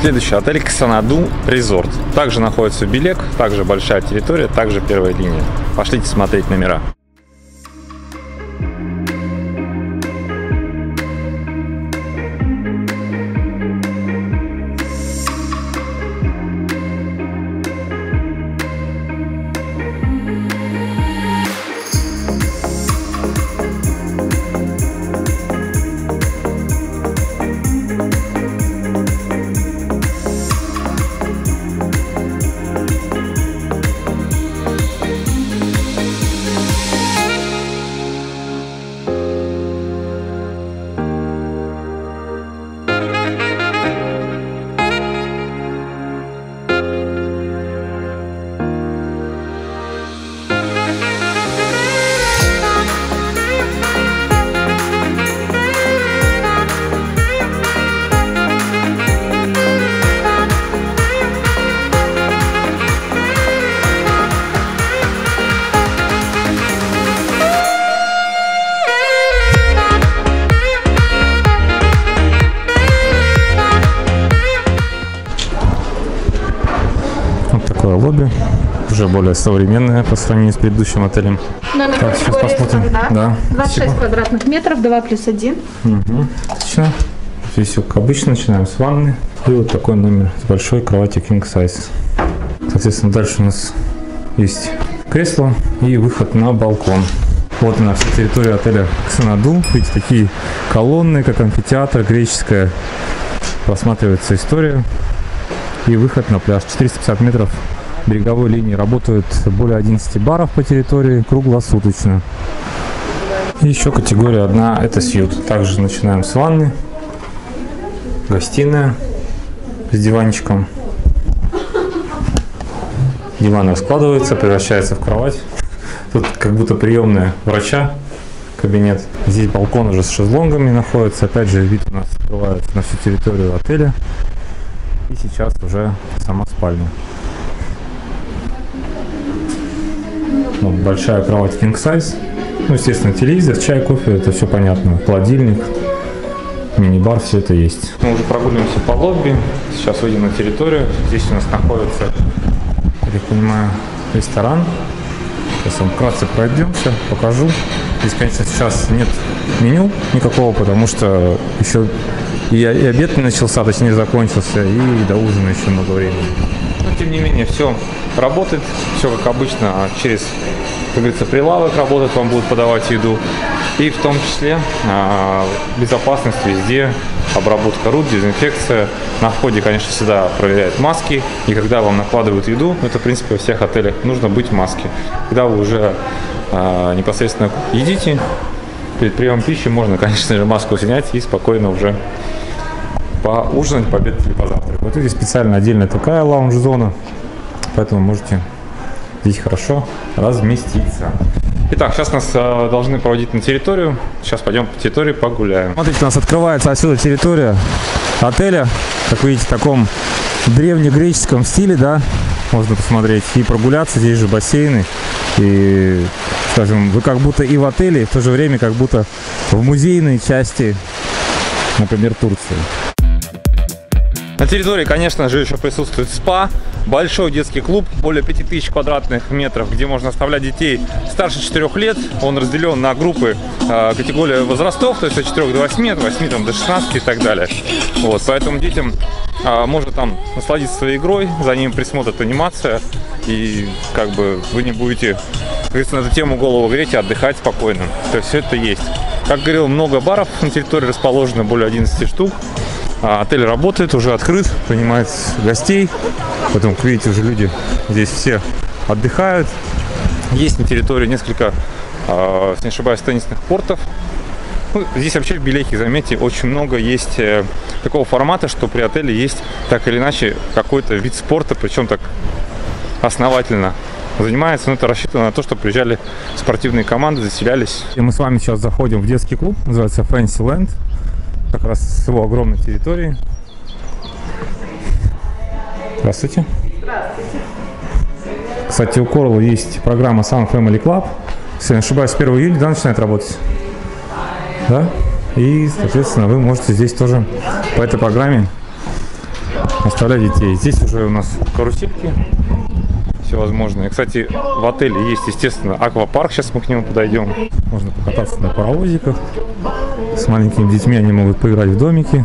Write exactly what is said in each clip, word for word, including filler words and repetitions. Следующий отель Xanadu Resort. Также находится в Белек, также большая территория, также первая линия. Пошлите смотреть номера. Лобби уже более современное по сравнению с предыдущим отелем. Номер так, сейчас посмотрим. Да. двадцать шесть квадратных метров, два плюс один. Угу. Отлично. Здесь все как обычно, начинаем с ванны. И вот такой номер с большой кроватью King Size. Соответственно, дальше у нас есть кресло и выход на балкон. Вот она вся территория отеля Xanadu. Видите, такие колонны, как амфитеатр, греческая. Просматривается история. И выход на пляж. четыреста пятьдесят метров береговой линии. Работают более одиннадцати баров по территории круглосуточно. И еще категория одна – это сьют. Также начинаем с ванны, гостиная с диванчиком. Диван раскладывается, превращается в кровать. Тут как будто приемная врача, кабинет. Здесь балкон уже с шезлонгами находится. Опять же, вид у нас открывается на всю территорию отеля. И сейчас уже сама спальня. Вот большая кровать King Size. Ну, естественно, телевизор, чай, кофе, это все понятно. Холодильник, мини-бар, все это есть. Мы уже прогуливаемся по лобби. Сейчас выйдем на территорию. Здесь у нас находится, я так понимаю, ресторан. Сейчас вам вкратце пройдемся, покажу. Здесь, конечно, сейчас нет меню никакого, потому что еще... И обед не начался, точнее закончился, и до ужина еще много времени. Но тем не менее, все работает, все как обычно, через, как говорится, прилавок работает, вам будут подавать еду. И в том числе безопасность везде, обработка рук, дезинфекция. На входе, конечно, всегда проверяют маски. И когда вам накладывают еду, это, в принципе, во всех отелях нужно быть в маске. Когда вы уже непосредственно едите, перед приемом пищи можно, конечно же, маску снять и спокойно уже поужинать, пообедать или позавтракать. Вот здесь специально отдельно такая лаунж-зона, поэтому можете здесь хорошо разместиться. Итак, сейчас нас должны проводить на территорию. Сейчас пойдем по территории погуляем. Смотрите, у нас открывается отсюда территория отеля. Как видите, в таком древнегреческом стиле, да, можно посмотреть и прогуляться. Здесь же бассейны и... Скажем, вы как будто и в отеле, и в то же время как будто в музейной части, например, Турции. На территории, конечно же, еще присутствует спа, большой детский клуб, более пяти тысяч квадратных метров, где можно оставлять детей старше четырёх лет. Он разделен на группы э, категории возрастов, то есть от четырёх до восьми, от восьми там, до шестнадцати и так далее. Вот, поэтому детям э, можно там насладиться своей игрой, за ним присмотрит анимация, и как бы вы не будете, соответственно, на эту тему голову греть и отдыхать спокойно. То есть все это есть. Как говорил, много баров на территории расположено, более одиннадцати штук. Отель работает, уже открыт, принимает гостей, поэтому, как видите, уже люди здесь все отдыхают. Есть на территории несколько, если не ошибаюсь, теннисных кортов. Ну, здесь вообще в Белехе, заметьте, очень много есть такого формата, что при отеле есть так или иначе какой-то вид спорта, причем так основательно занимается, но это рассчитано на то, что приезжали спортивные команды, заселялись. И мы с вами сейчас заходим в детский клуб, называется Fancy Land. Как раз с его огромной территорией. Здравствуйте. Здравствуйте. Кстати, у Корла есть программа Sun Family Club. Если не ошибаюсь, с первого июля, да, начинает работать? Да? И, соответственно, вы можете здесь тоже по этой программе оставлять детей. Здесь уже у нас карусельки всевозможные. Кстати, в отеле есть, естественно, аквапарк. Сейчас мы к нему подойдем. Можно покататься на паровозиках. С маленькими детьми они могут поиграть в домики.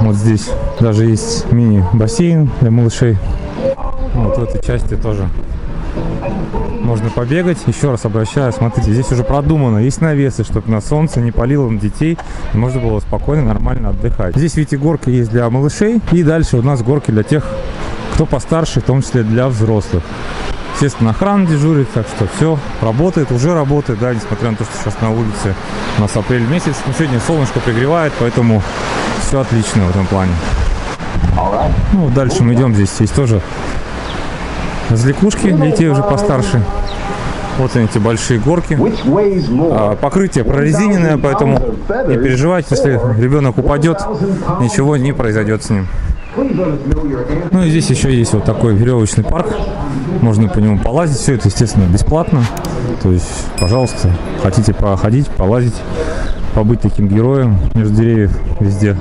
Вот здесь даже есть мини-бассейн для малышей. Вот в этой части тоже можно побегать. Еще раз обращаюсь, смотрите, здесь уже продумано. Есть навесы, чтобы на солнце не палило на детей. Можно было спокойно, нормально отдыхать. Здесь, видите, горки есть для малышей. И дальше у нас горки для тех, кто постарше, в том числе для взрослых. Естественно, охрана дежурит, так что все работает, уже работает, да, несмотря на то, что сейчас на улице у нас апрель месяц. Но сегодня солнышко пригревает, поэтому все отлично в этом плане. Ну, дальше мы идем, здесь есть тоже развлекушки для детей уже постарше. Вот они, эти большие горки. Покрытие прорезиненное, поэтому не переживайте, если ребенок упадет, ничего не произойдет с ним. Ну и здесь еще есть вот такой веревочный парк. Можно по нему полазить. Все это, естественно, бесплатно. То есть, пожалуйста, хотите походить, полазить, побыть таким героем между деревьев везде.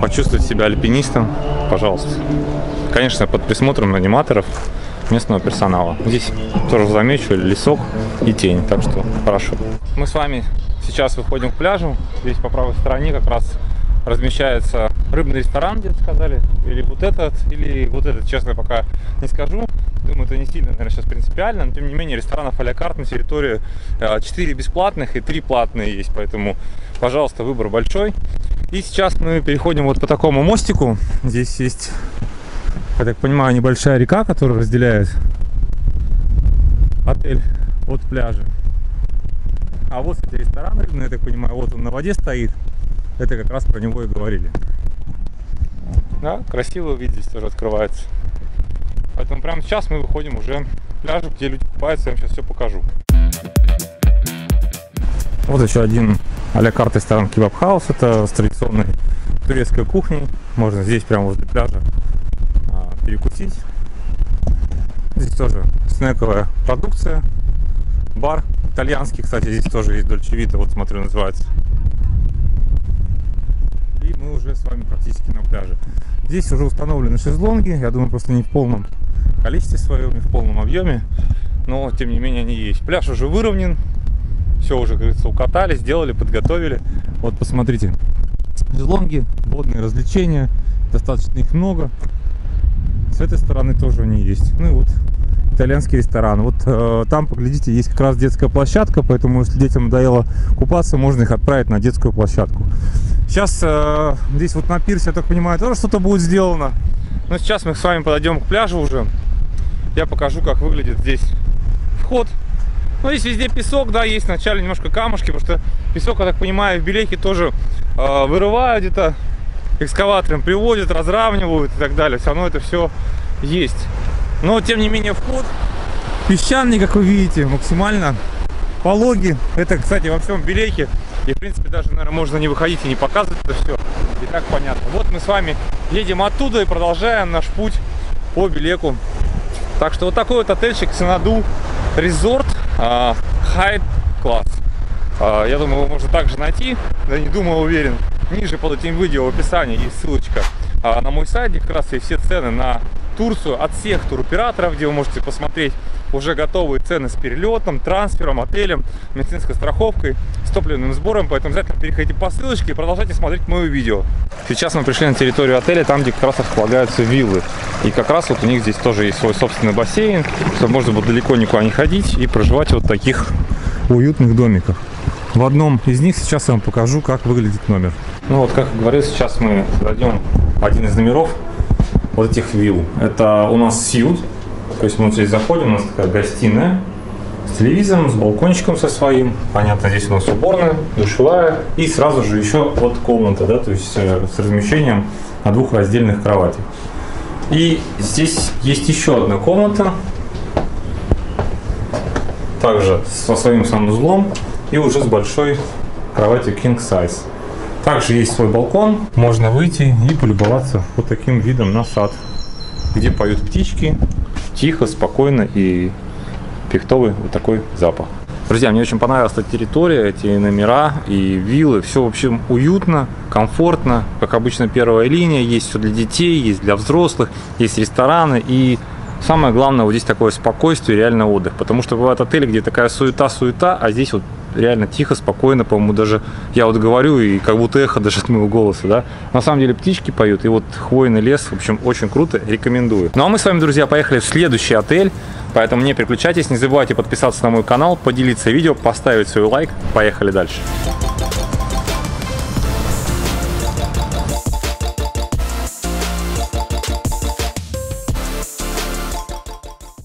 Почувствовать себя альпинистом, пожалуйста. Конечно, под присмотром аниматоров, местного персонала. Здесь тоже замечу лесок и тень, так что хорошо. Мы с вами сейчас выходим к пляжу. Здесь по правой стороне как раз размещается рыбный ресторан, где-то сказали, или вот этот, или вот этот, честно, пока не скажу. Думаю, это не сильно, наверное, сейчас принципиально, но тем не менее ресторанов а-ля карт на территории четыре бесплатных и три платные есть, поэтому, пожалуйста, выбор большой. И сейчас мы переходим вот по такому мостику. Здесь есть, я так понимаю, небольшая река, которая разделяет отель от пляжа. А вот, кстати, ресторан рыбный, я так понимаю, вот он на воде стоит. Это как раз про него и говорили. Да, красивый вид здесь тоже открывается. Поэтому прямо сейчас мы выходим уже к пляжу, где люди купаются. Я вам сейчас все покажу. Вот еще один а-ля карт ресторан Kebab-house. Это с традиционной турецкой кухней. Можно здесь прямо возле пляжа перекусить. Здесь тоже снековая продукция. Бар итальянский, кстати, здесь тоже есть Dolce Vita. Вот смотрю, называется. И мы уже с вами практически на пляже. Здесь уже установлены шезлонги. Я думаю, просто не в полном количестве своем, не в полном объеме. Но, тем не менее, они есть. Пляж уже выровнен. Все уже, говорится, укатали, сделали, подготовили. Вот, посмотрите. Шезлонги, водные развлечения. Достаточно их много. С этой стороны тоже они есть. Ну и вот итальянский ресторан. Вот э, там, поглядите, есть как раз детская площадка. Поэтому, если детям надоело купаться, можно их отправить на детскую площадку. Сейчас э, здесь вот на пирсе, я так понимаю, тоже что-то будет сделано. Но сейчас мы с вами подойдем к пляжу уже. Я покажу, как выглядит здесь вход. Ну, здесь везде песок, да, есть вначале немножко камушки, потому что песок, я так понимаю, в Белеке тоже э, вырывают где-то, экскаватором приводят, разравнивают и так далее. Все равно это все есть. Но, тем не менее, вход песчаный, как вы видите, максимально пологий. Это, кстати, во всем Белеке. И, в принципе, даже, наверное, можно не выходить и не показывать это все. И так понятно. Вот мы с вами едем оттуда и продолжаем наш путь по Белеку. Так что вот такой вот отельчик Xanadu Resort High Class. Я думаю, его можно также найти. Да не думаю, уверен. Ниже под этим видео в описании есть ссылочка на мой сайт, где как раз и все цены на Турцию от всех туроператоров, где вы можете посмотреть уже готовые цены с перелетом, трансфером, отелем, медицинской страховкой, с топливным сбором. Поэтому обязательно переходите по ссылочке и продолжайте смотреть мое видео. Сейчас мы пришли на территорию отеля, там, где как раз располагаются виллы. И как раз вот у них здесь тоже есть свой собственный бассейн, чтобы можно было далеко никуда не ходить и проживать вот в таких уютных домиках. В одном из них сейчас я вам покажу, как выглядит номер. Ну вот, как говорил, сейчас мы зайдем в один из номеров вот этих вилл. Это у нас сьют. То есть мы вот здесь заходим, у нас такая гостиная с телевизором, с балкончиком со своим. Понятно, здесь у нас уборная, душевая и сразу же еще вот комната, да, то есть с размещением на двух раздельных кроватях. И здесь есть еще одна комната, также со своим санузлом и уже с большой кроватью King Size. Также есть свой балкон, можно выйти и полюбоваться вот таким видом на сад, где поют птички, тихо, спокойно и пихтовый вот такой запах. Друзья, мне очень понравилась эта территория, эти номера и виллы. Все, в общем, уютно, комфортно. Как обычно, первая линия. Есть все для детей, есть для взрослых, есть рестораны. И самое главное, вот здесь такое спокойствие, реально отдых. Потому что бывают отели, где такая суета-суета, а здесь вот реально тихо, спокойно, по-моему, даже я вот говорю, и как будто эхо даже от моего голоса, да. На самом деле птички поют, и вот хвойный лес, в общем, очень круто, рекомендую. Ну а мы с вами, друзья, поехали в следующий отель, поэтому не переключайтесь, не забывайте подписаться на мой канал, поделиться видео, поставить свой лайк, поехали дальше.